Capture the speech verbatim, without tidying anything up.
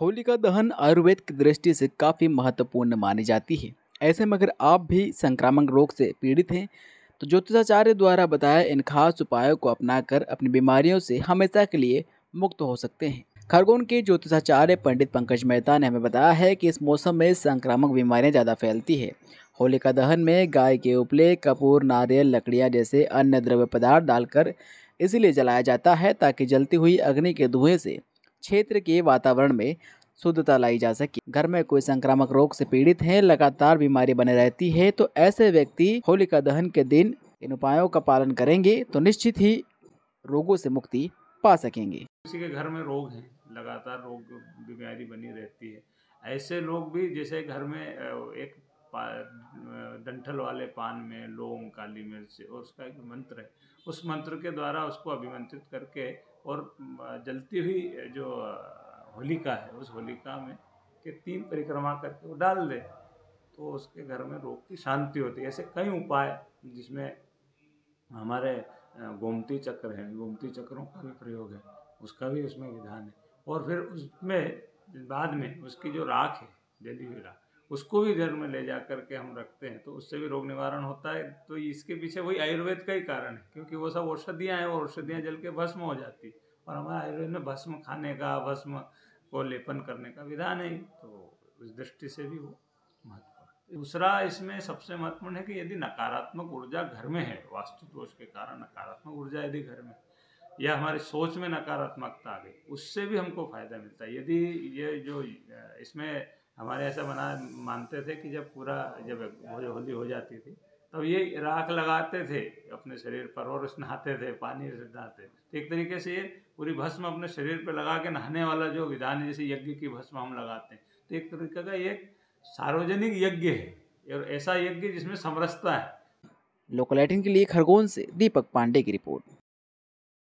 होलिका दहन आयुर्वेद की दृष्टि से काफ़ी महत्वपूर्ण मानी जाती है। ऐसे में अगर आप भी संक्रामक रोग से पीड़ित हैं तो ज्योतिषाचार्य द्वारा बताए इन खास उपायों को अपनाकर अपनी बीमारियों से हमेशा के लिए मुक्त हो सकते हैं। खरगोन के ज्योतिषाचार्य पंडित पंकज मेहता ने हमें बताया है कि इस मौसम में संक्रामक बीमारियां ज़्यादा फैलती है। होलिका दहन में गाय के उपले, कपूर, नारियल, लकड़ियाँ जैसे अन्य द्रव्य पदार्थ डालकर इसीलिए जलाया जाता है ताकि जलती हुई अग्नि के धुएँ से क्षेत्र के वातावरण में शुद्धता लाई जा सके। घर में कोई संक्रामक रोग से पीड़ित है, लगातार बीमारी बने रहती है, तो ऐसे व्यक्ति होलिका दहन के दिन इन उपायों का पालन करेंगे तो निश्चित ही रोगों से मुक्ति पा सकेंगे। किसी के घर में रोग है, लगातार रोग बीमारी बनी रहती है, ऐसे लोग भी जैसे घर में एक डंठल वाले पान में लौंग, काली मिर्च और उसका एक मंत्र है, उस मंत्र के द्वारा उसको अभिमंत्रित करके और जलती हुई जो होलिका है उस होलिका में के तीन परिक्रमा करके वो डाल दे तो उसके घर में रोग की शांति होती है। ऐसे कई उपाय जिसमें हमारे गोमती चक्र है, गोमती चक्रों का भी प्रयोग है, उसका भी उसमें विधान है। और फिर उसमें बाद में उसकी जो राख है, जली हुई राख, उसको भी घर में ले जा करके हम रखते हैं तो उससे भी रोग निवारण होता है। तो इसके पीछे वही आयुर्वेद का ही कारण है, क्योंकि वो सब औषधियाँ हैं और औषधियाँ जल के भस्म हो जाती है और हमारे आयुर्वेद में भस्म खाने का, भस्म को लेपन करने का विधान है, तो उस दृष्टि से भी वो महत्वपूर्ण। दूसरा इसमें सबसे महत्वपूर्ण है कि यदि नकारात्मक ऊर्जा घर में है, वास्तु दोष के कारण नकारात्मक ऊर्जा यदि घर में या हमारे सोच में नकारात्मकता आ गई, उससे भी हमको फायदा मिलता है। यदि ये जो इसमें हमारे ऐसा बना मानते थे कि जब पूरा जब होली हो जाती थी तब ये राख लगाते थे अपने शरीर पर और नहाते थे, पानी से नहाते थे। एक तरीके से ये पूरी भस्म अपने शरीर पर लगा के नहाने वाला जो विधान है, जैसे यज्ञ की भस्म हम लगाते हैं, तो एक तरीके का ये सार्वजनिक यज्ञ है और ऐसा यज्ञ जिसमें समरसता है। लोकल एटिन के लिए खरगोन से दीपक पांडे की रिपोर्ट।